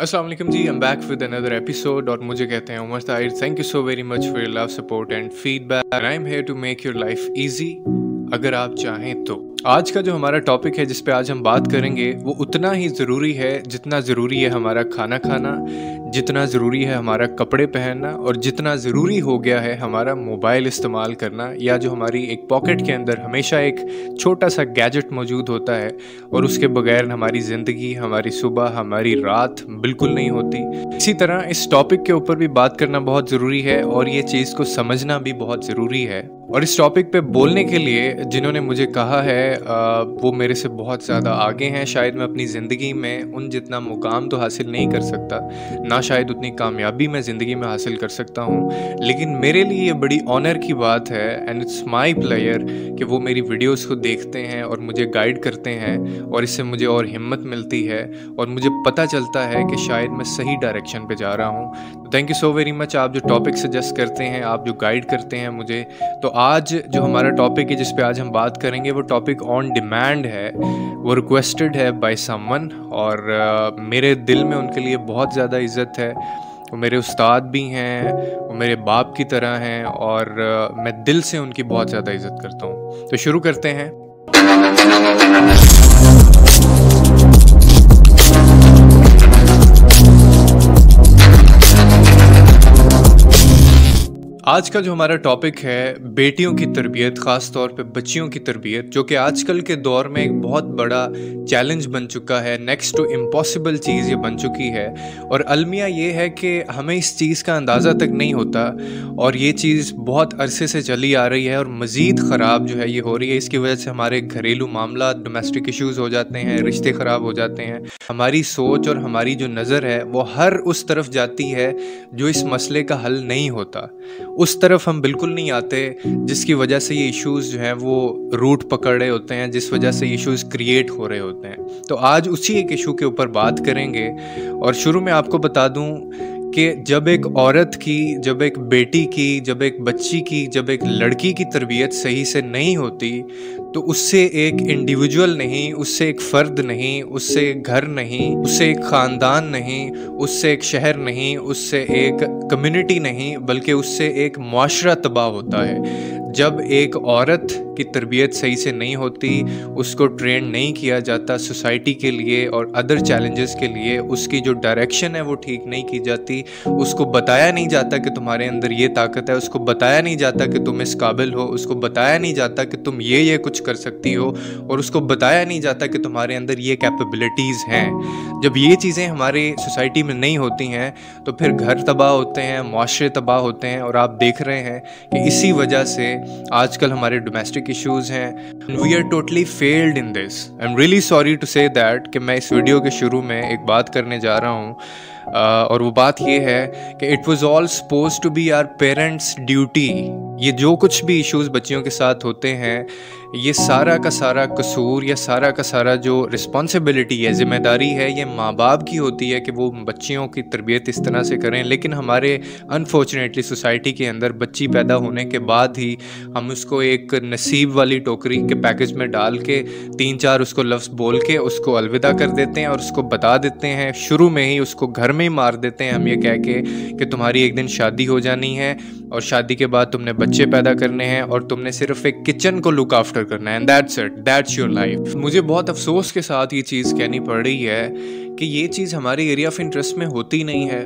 अस्सलाम वालेकुम जी, I am back with another episode और मुझे कहते हैं Umar Tahir. Thank you so very much for your love, support and feedback. I am here to make your life easy अगर आप चाहें तो। आज का जो हमारा टॉपिक है जिस पे आज हम बात करेंगे वो उतना ही ज़रूरी है जितना ज़रूरी है हमारा खाना खाना, जितना ज़रूरी है हमारा कपड़े पहनना और जितना ज़रूरी हो गया है हमारा मोबाइल इस्तेमाल करना, या जो हमारी एक पॉकेट के अंदर हमेशा एक छोटा सा गैजेट मौजूद होता है और उसके बगैर हमारी ज़िंदगी, हमारी सुबह, हमारी रात बिल्कुल नहीं होती। इसी तरह इस टॉपिक के ऊपर भी बात करना बहुत ज़रूरी है और ये चीज़ को समझना भी बहुत ज़रूरी है। और इस टॉपिक पे बोलने के लिए जिन्होंने मुझे कहा है वो मेरे से बहुत ज़्यादा आगे हैं। शायद मैं अपनी ज़िंदगी में उन जितना मुकाम तो हासिल नहीं कर सकता, ना शायद उतनी कामयाबी मैं ज़िंदगी में हासिल कर सकता हूँ, लेकिन मेरे लिए ये बड़ी ऑनर की बात है एंड इट्स माई प्लेयर कि वो मेरी वीडियोस को देखते हैं और मुझे गाइड करते हैं और इससे मुझे और हिम्मत मिलती है और मुझे पता चलता है कि शायद मैं सही डायरेक्शन पर जा रहा हूँ। Thank you so very much, आप जो टॉपिक सजेस्ट करते हैं, आप जो गाइड करते हैं मुझे। तो आज जो हमारा टॉपिक है जिस पे आज हम बात करेंगे वो टॉपिक ऑन डिमांड है, वो रिक्वेस्टेड है बाय समवन और मेरे दिल में उनके लिए बहुत ज़्यादा इज़्ज़त है। वो मेरे उस्ताद भी हैं, वो मेरे बाप की तरह हैं और मैं दिल से उनकी बहुत ज़्यादा इज़्ज़त करता हूँ। तो शुरू करते हैं। आज का जो हमारा टॉपिक है बेटियों की तरबियत, ख़ास तौर पे बच्चियों की तरबियत, जो कि आजकल के दौर में एक बहुत बड़ा चैलेंज बन चुका है, नेक्स्ट टू इम्पॉसिबल चीज़ ये बन चुकी है। और अलमिया ये है कि हमें इस चीज़ का अंदाज़ा तक नहीं होता और ये चीज़ बहुत अरसे से चली आ रही है और मज़ीद ख़राब जो है ये हो रही है। इसकी वजह से हमारे घरेलू मामला, डोमेस्टिक इशूज़ हो जाते हैं, रिश्ते ख़राब हो जाते हैं। हमारी सोच और हमारी जो नज़र है वो हर उस तरफ जाती है जो इस मसले का हल नहीं होता, उस तरफ हम बिल्कुल नहीं आते, जिसकी वजह से ये इश्यूज़ जो हैं वो रूट पकड़ रहे होते हैं, जिस वजह से इश्यूज़ क्रिएट हो रहे होते हैं। तो आज उसी एक इशू के ऊपर बात करेंगे। और शुरू में आपको बता दूं कि जब एक औरत की, जब एक बेटी की, जब एक बच्ची की, जब एक लड़की की तरबियत सही से नहीं होती तो उससे एक इंडिविजुअल नहीं, उससे एक फ़र्द नहीं, उससे एक घर नहीं, उससे एक ख़ानदान नहीं, उससे एक शहर नहीं, उससे एक कम्युनिटी नहीं, बल्कि उससे एक माशरा तबाह होता है। जब एक औरत की तरबियत सही से नहीं होती, उसको ट्रेन नहीं किया जाता सोसाइटी के लिए और अदर चैलेंजेस के लिए, उसकी जो डायरेक्शन है वो ठीक नहीं की जाती, उसको बताया नहीं जाता कि तुम्हारे अंदर ये ताकत है, उसको बताया नहीं जाता कि तुम इस काबिल हो, उसको बताया नहीं जाता कि तुम ये कुछ कर सकती हो और उसको बताया नहीं जाता कि तुम्हारे अंदर ये कैपेबिलिटीज़ हैं। जब ये चीज़ें हमारी सोसाइटी में नहीं होती हैं तो फिर घर तबाह होते हैं, माशरे तबाह होते हैं। और आप देख रहे हैं कि इसी वजह से आजकल हमारे डोमेस्टिक इश्यूज़ हैं। We are totally failed in this. I am really sorry to say that कि मैं इस वीडियो के शुरू में एक बात करने जा रहा हूँ और वो बात ये है कि it was all supposed to be our parents duty. ये जो कुछ भी इश्यूज़ बच्चियों के साथ होते हैं, ये सारा का सारा कसूर या सारा का सारा जो रिस्पॉन्सिबिलिटी है, ज़िम्मेदारी है, ये माँ बाप की होती है कि वो बच्चियों की तरबियत इस तरह से करें। लेकिन हमारे अनफॉर्चुनेटली सोसाइटी के अंदर बच्ची पैदा होने के बाद ही हम उसको एक नसीब वाली टोकरी के पैकेज में डाल के 3-4 उसको लफ्ज़ बोल के उसको अलविदा कर देते हैं और उसको बता देते हैं, शुरू में ही उसको घर में ही मार देते हैं हम ये कह के कि तुम्हारी एक दिन शादी हो जानी है और शादी के बाद तुमने बच्चे पैदा करने हैं और तुमने सिर्फ एक किचन को लुक आफ्टर करना है and that's it, that's your life. मुझे बहुत अफसोस के साथ ये चीज़ कहनी पड़ रही है कि ये चीज़ हमारे एरिया ऑफ इंटरेस्ट में होती नहीं है।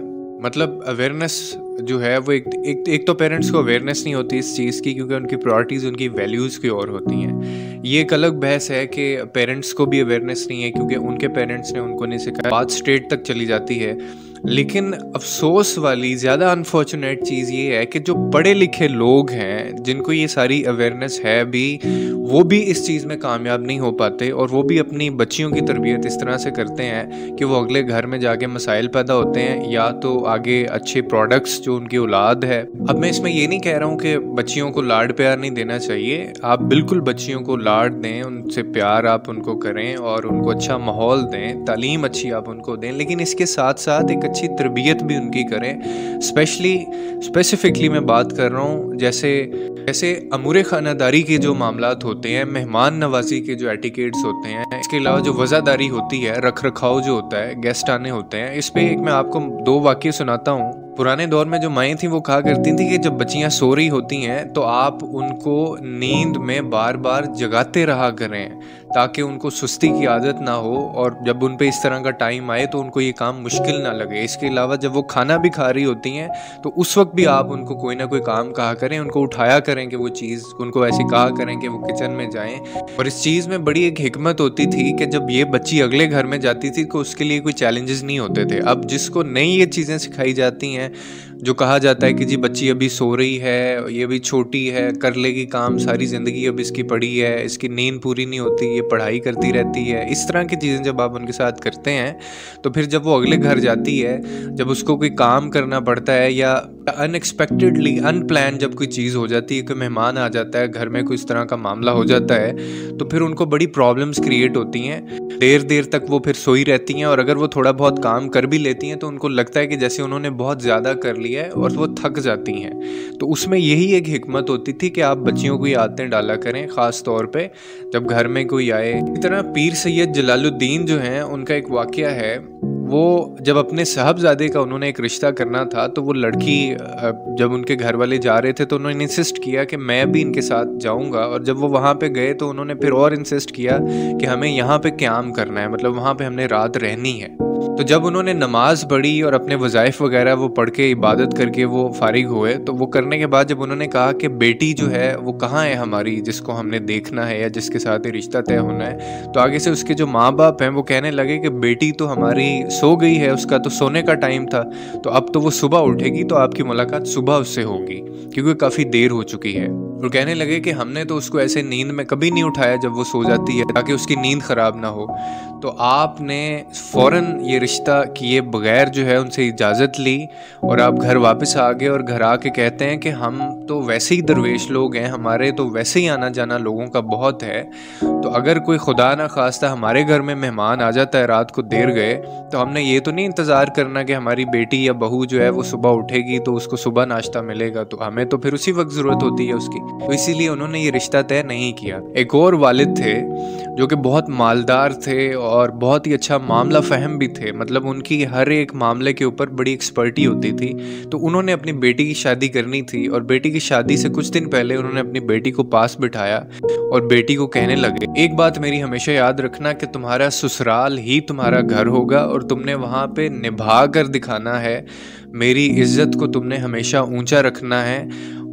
मतलब अवेयरनेस जो है वो एक तो पेरेंट्स को अवेयरनेस नहीं होती इस चीज़ की, क्योंकि उनकी प्रायोरिटीज़, उनकी वैल्यूज़ की ओर होती हैं। ये एक अलग बहस है कि पेरेंट्स को भी अवेयरनेस नहीं है क्योंकि उनके पेरेंट्स ने उनको नहीं सिखाया। बात स्टेट तक चली जाती है। लेकिन अफसोस वाली, ज़्यादा अनफॉर्चुनेट चीज़ ये है कि जो पढ़े लिखे लोग हैं जिनको ये सारी अवेयरनेस है भी, वो भी इस चीज़ में कामयाब नहीं हो पाते और वो भी अपनी बच्चियों की तरबियत इस तरह से करते हैं कि वो अगले घर में जाके मसाइल पैदा होते हैं या तो आगे अच्छे प्रोडक्ट्स जो उनकी औलाद है। अब मैं इसमें ये नहीं कह रहा हूँ कि बच्चियों को लाड़ प्यार नहीं देना चाहिए, आप बिल्कुल बच्चियों को लाड़ दें, उनसे प्यार आप उनको करें और उनको अच्छा माहौल दें, तालीम अच्छी आप उनको दें, लेकिन इसके साथ साथ एक अच्छी तरबियत भी उनकी करें। स्पेशली मैं बात कर रहा हूँ जैसे जैसे अमूरे खानादारी के जो मामलात होते हैं, मेहमान नवाजी के जो एटिकेट्स होते हैं, इसके अलावा जो वज़ादारी होती है, रख रखाव जो होता है, गेस्ट आने होते हैं, इस पे एक मैं आपको दो वाक्य सुनाता हूँ। पुराने दौर में जो माएँ थी वो कहा करती थी कि जब बच्चियाँ सो रही होती हैं तो आप उनको नींद में बार बार जगाते रहा करें ताकि उनको सुस्ती की आदत ना हो, और जब उन पे इस तरह का टाइम आए तो उनको ये काम मुश्किल ना लगे। इसके अलावा जब वो खाना भी खा रही होती हैं तो उस वक्त भी आप उनको कोई ना कोई काम कहा करें, उनको उठाया करें कि वो चीज़, उनको ऐसे कहा करें कि वो किचन में जाएँ। और इस चीज़ में बड़ी एक हिकमत होती थी कि जब ये बच्ची अगले घर में जाती थी तो उसके लिए कोई चैलेंजेस नहीं होते थे। अब जिसको नई ये चीज़ें सिखाई जाती हैं, जो कहा जाता है कि जी बच्ची अभी सो रही है, ये भी छोटी है, कर लेगी काम, सारी ज़िंदगी अब इसकी पड़ी है, इसकी नींद पूरी नहीं होती, ये पढ़ाई करती रहती है, इस तरह की चीज़ें जब आप उनके साथ करते हैं तो फिर जब वो अगले घर जाती है, जब उसको कोई काम करना पड़ता है या अनएक्सपेक्टेडली अनप्लान जब कोई चीज़ हो जाती है, कोई मेहमान आ जाता है घर में, कोई इस तरह का मामला हो जाता है, तो फिर उनको बड़ी प्रॉब्लम्स क्रिएट होती हैं। देर देर तक वो फिर सोई रहती हैं, और अगर वो थोड़ा बहुत काम कर भी लेती हैं तो उनको लगता है कि जैसे उन्होंने बहुत ज़्यादा कर लिया है और वो थक जाती हैं। तो उसमें यही एक हिकमत होती थी कि आप बच्चियों को ये आदतें डाला करें, ख़ास तौर पर जब घर में कोई आए। इसी तरह पीर सैयद जलालुद्दीन जो हैं, उनका एक वाक़या है। वो जब अपने साहबजादे का उन्होंने एक रिश्ता करना था तो वो लड़की, जब उनके घर वाले जा रहे थे तो उन्होंने इंसिस्ट किया कि मैं भी इनके साथ जाऊंगा, और जब वो वहाँ पे गए तो उन्होंने फिर और इंसिस्ट किया कि हमें यहाँ पे क़याम करना है, मतलब वहाँ पे हमने रात रहनी है। तो जब उन्होंने नमाज़ पढ़ी और अपने वज़ाइफ वगैरह वो पढ़ के इबादत करके वो फ़ारिग हुए, तो वो करने के बाद जब उन्होंने कहा कि बेटी जो है वो कहाँ है हमारी, जिसको हमने देखना है या जिसके साथ ये रिश्ता तय होना है, तो आगे से उसके जो माँ बाप हैं वो कहने लगे कि बेटी तो हमारी सो गई है, उसका तो सोने का टाइम था, तो अब तो वो सुबह उठेगी तो आपकी मुलाकात सुबह उससे होगी क्योंकि काफ़ी देर हो चुकी है। और कहने लगे कि हमने तो उसको ऐसे नींद में कभी नहीं उठाया जब वो सो जाती है ताकि उसकी नींद ख़राब ना हो, तो आपने फ़ौरन ये रिश्ता किए बगैर जो है उनसे इजाज़त ली और आप घर वापस आ गए, और घर आके कहते हैं कि हम तो वैसे ही दरवेश लोग हैं, हमारे तो वैसे ही आना जाना लोगों का बहुत है, तो अगर कोई खुदा ना खास्ता हमारे घर में मेहमान आ जाता है, रात को देर गए, तो हमने ये तो नहीं इंतज़ार करना कि हमारी बेटी या बहू जो है वो सुबह उठेगी तो उसको सुबह नाश्ता मिलेगा, तो हमें तो फिर उसी वक्त ज़रूरत होती है उसकी, तो इसीलिए उन्होंने ये रिश्ता तय नहीं किया। एक और वालिद थे जो कि बहुत मालदार थे और बहुत ही अच्छा मामला फहम भी थे, मतलब उनकी हर एक मामले के ऊपर बड़ी एक्सपर्टी होती थी। तो उन्होंने अपनी बेटी की शादी करनी थी, और बेटी की शादी से कुछ दिन पहले उन्होंने अपनी बेटी को पास बिठाया और बेटी को कहने लगे, एक बात मेरी हमेशा याद रखना कि तुम्हारा ससुराल ही तुम्हारा घर होगा और तुमने वहाँ पे निभा कर दिखाना है, मेरी इज्जत को तुमने हमेशा ऊँचा रखना है,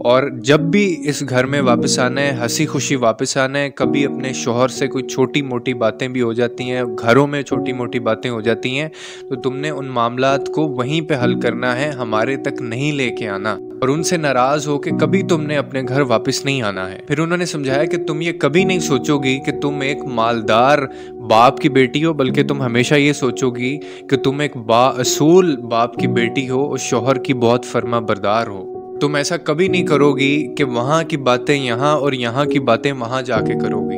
और जब भी इस घर में वापस आना है हंसी खुशी वापस आना है। कभी अपने शोहर से कोई छोटी मोटी बातें भी हो जाती हैं, घरों में छोटी मोटी बातें हो जाती हैं, तो तुमने उन मामलात को वहीं पे हल करना है, हमारे तक नहीं लेके आना, और उनसे नाराज़ हो के कभी तुमने अपने घर वापस नहीं आना है। फिर उन्होंने समझाया कि तुम ये कभी नहीं सोचोगी कि तुम एक मालदार बाप की बेटी हो, बल्कि तुम हमेशा ये सोचोगी कि तुम एक बाअसूल बाप की बेटी हो और शोहर की बहुत फर्मा बरदार हो। तुम ऐसा कभी नहीं करोगी कि वहाँ की बातें यहाँ और यहाँ की बातें वहाँ जाके करोगी।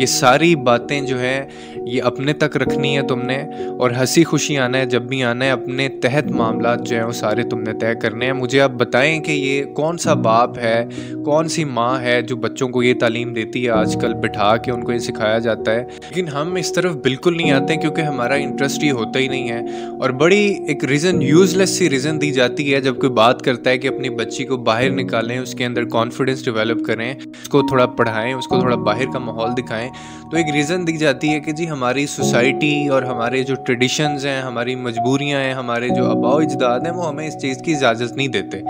ये सारी बातें जो हैं ये अपने तक रखनी है तुमने, और हंसी खुशी आना है जब भी आना है, अपने तहत मामला जो हैं वो सारे तुमने तय करने हैं। मुझे आप बताएं कि ये कौन सा बाप है, कौन सी माँ है जो बच्चों को ये तालीम देती है, आजकल बिठा के उनको ये सिखाया जाता है, लेकिन हम इस तरफ बिल्कुल नहीं आते क्योंकि हमारा इंटरेस्ट ये होता ही नहीं है। और बड़ी एक रीज़न, यूज़लेस सी रीज़न दी जाती है जब कोई बात करता है कि अपनी बच्ची को बाहर निकालें, उसके अंदर कॉन्फिडेंस डेवलप करें, उसको थोड़ा पढ़ाएं, उसको थोड़ा बाहर का माहौल दिखाएं, तो एक रीज़न दी जाती है कि जी हमारी सोसाइटी और हमारे जो ट्रेडिशंस हैं, हमारी मजबूरियां हैं, हमारे जो आबाओ अजदाद हैं, वो हमें इस चीज़ की इजाज़त नहीं देते।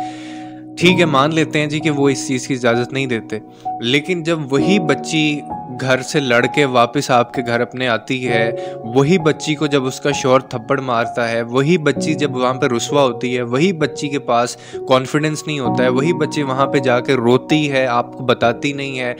ठीक है, मान लेते हैं जी कि वो इस चीज़ की इजाज़त नहीं देते, लेकिन जब वही बच्ची घर से लड़ के वापस आपके घर अपने आती है, वही बच्ची को जब उसका शोहर थप्पड़ मारता है, वही बच्ची जब वहाँ पे रुसवा होती है, वही बच्ची के पास कॉन्फिडेंस नहीं होता है, वही बच्ची वहाँ पे जाके रोती है, आपको बताती नहीं है,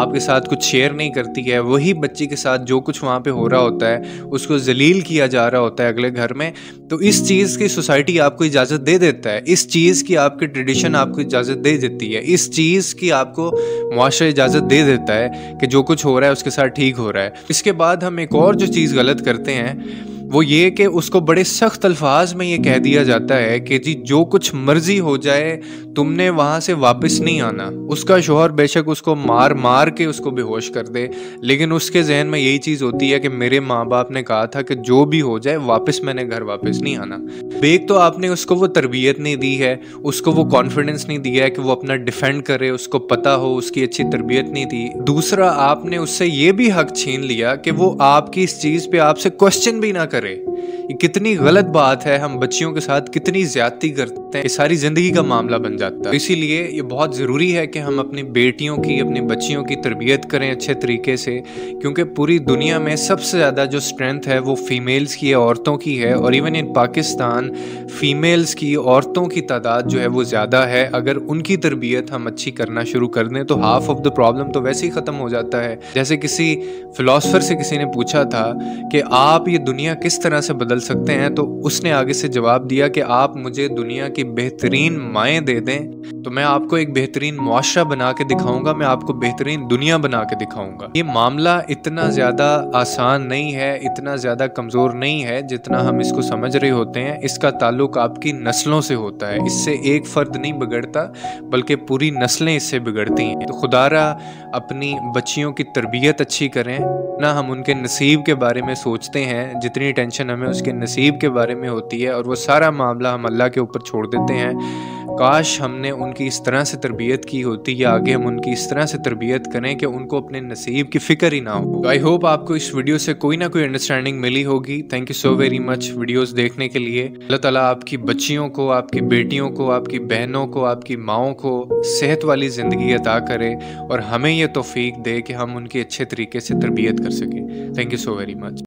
आपके साथ कुछ शेयर नहीं करती है, वही बच्ची के साथ जो कुछ वहाँ पे हो रहा होता है उसको जलील किया जा रहा होता है अगले घर में, तो इस चीज़ की सोसाइटी आपको इजाज़त दे देता है, इस चीज़ की आपकी ट्रेडिशन आपको इजाज़त दे देती है, इस चीज़ की आपको मुआशरा इजाज़त दे देता है कि जो कुछ हो रहा है उसके साथ ठीक हो रहा है। इसके बाद हम एक और जो चीज़ गलत करते हैं वो ये कि उसको बड़े सख्त अल्फाज में ये कह दिया जाता है कि जी जो कुछ मर्जी हो जाए तुमने वहाँ से वापस नहीं आना। उसका शोहर बेशक उसको मार मार के उसको बेहोश कर दे, लेकिन उसके जहन में यही चीज़ होती है कि मेरे माँ बाप ने कहा था कि जो भी हो जाए वापस मैंने घर वापस नहीं आना। एक तो आपने उसको वो तरबियत नहीं दी है, उसको वो कॉन्फिडेंस नहीं दिया है कि वो अपना डिफेंड करे, उसको पता हो, उसकी अच्छी तरबियत नहीं थी। दूसरा, आपने उससे ये भी हक छीन लिया कि वो आपकी इस चीज़ पे आपसे क्वेश्चन भी ना करे। ये कितनी गलत बात है, हम बच्चियों के साथ कितनी ज्यादती करते हैं, ये सारी ज़िंदगी का मामला बन जाता है। इसीलिए ये बहुत ज़रूरी है कि हम अपनी बेटियों की, अपनी बच्चियों की तरबियत करें अच्छे तरीके से, क्योंकि पूरी दुनिया में सबसे ज़्यादा जो स्ट्रेंथ है वो फीमेल्स की है, औरतों की है। और इवन इन पाकिस्तान फीमेल्स की, औरतों की तादाद जो है वो ज़्यादा है। अगर उनकी तरबियत हम अच्छी करना शुरू कर दें तो हाफ ऑफ द प्रॉब्लम तो वैसे ही ख़त्म हो जाता है। जैसे किसी फ़िलासफ़र से किसी ने पूछा था कि आप ये दुनिया किस तरह से बदल सकते हैं, तो उसने आगे से जवाब दिया कि आप मुझे दुनिया की बेहतरीन माएँ दे दें तो मैं आपको एक बेहतरीन मुआशरा बना के दिखाऊंगा, मैं आपको बेहतरीन दुनिया बना के दिखाऊंगा। ये मामला इतना ज़्यादा आसान नहीं है, इतना ज़्यादा कमज़ोर नहीं है जितना हम इसको समझ रहे होते हैं। इसका ताल्लुक आपकी नस्लों से होता है, इससे एक फ़र्द नहीं बिगड़ता बल्कि पूरी नस्लें इससे बिगड़ती हैं। तो खुदारा अपनी बच्चियों की तरबियत अच्छी करें ना, हम उनके नसीब के बारे में सोचते हैं, जितनी टेंशन हमें उसके नसीब के बारे में होती है और वो सारा मामला हम अल्लाह के ऊपर छोड़ देते हैं। काश हमने उनकी इस तरह से तरबियत की होती, या आगे हम उनकी इस तरह से तरबियत करें कि उनको अपने नसीब की फ़िक्र ही ना हो। आई होप आपको इस वीडियो से कोई ना कोई अंडरस्टैंडिंग मिली होगी। Thank you so very much videos देखने के लिए। अल्लाह ताला आपकी बच्चियों को, आपकी बेटियों को, आपकी बहनों को, आपकी माओं को सेहत वाली ज़िंदगी अता करे और हमें यह तौफीक दे कि हम उनकी अच्छे तरीके से तरबियत कर सकें। Thank you so very much.